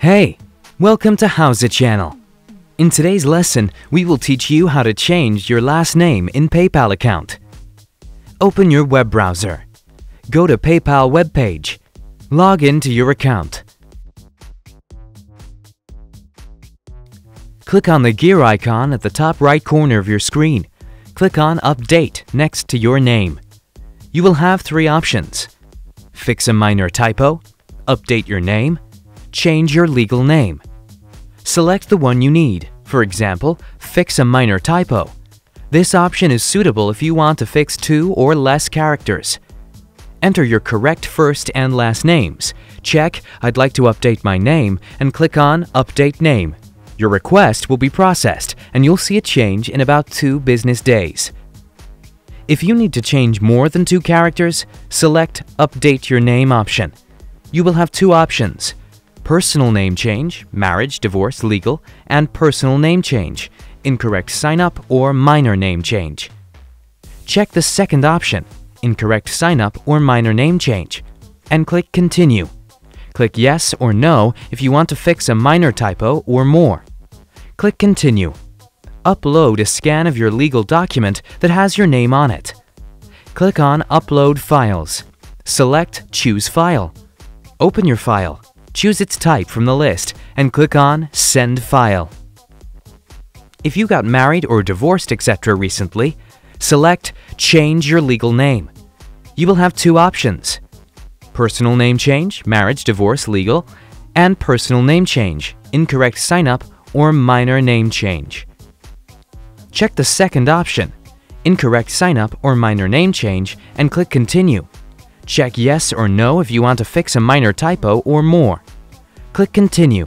Hey, welcome to Howza Channel. In today's lesson, we will teach you how to change your last name in PayPal account. Open your web browser. Go to PayPal webpage. Log into your account. Click on the gear icon at the top right corner of your screen. Click on Update next to your name. You will have three options: fix a minor typo, update your name, change your legal name. Select the one you need. For example, fix a minor typo. This option is suitable if you want to fix 2 or less characters. Enter your correct first and last names. Check "I'd like to update my name" and click on Update Name. Your request will be processed and you'll see a change in about 2 business days. If you need to change more than 2 characters, select Update Your Name option. You will have 2 options: personal name change, marriage, divorce, legal, and personal name change, incorrect sign-up or minor name change. Check the second option, incorrect sign-up or minor name change, and click Continue. Click Yes or No if you want to fix a minor typo or more. Click Continue. Upload a scan of your legal document that has your name on it. Click on Upload Files. Select Choose File. Open your file. Choose its type from the list and click on Send File. If you got married or divorced, etc. recently, select Change Your Legal Name. You will have 2 options: personal name change, marriage, divorce, legal, and personal name change, incorrect sign-up or minor name change. Check the second option, incorrect sign-up or minor name change, and click Continue. Check Yes or No if you want to fix a minor typo or more. Click Continue.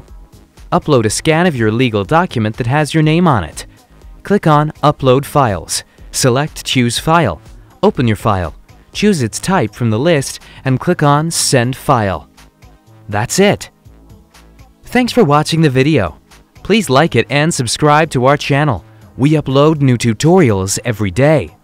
Upload a scan of your legal document that has your name on it. Click on Upload Files. Select Choose File. Open your file. Choose its type from the list and click on Send File. That's it. Thanks for watching the video. Please like it and subscribe to our channel. We upload new tutorials every day.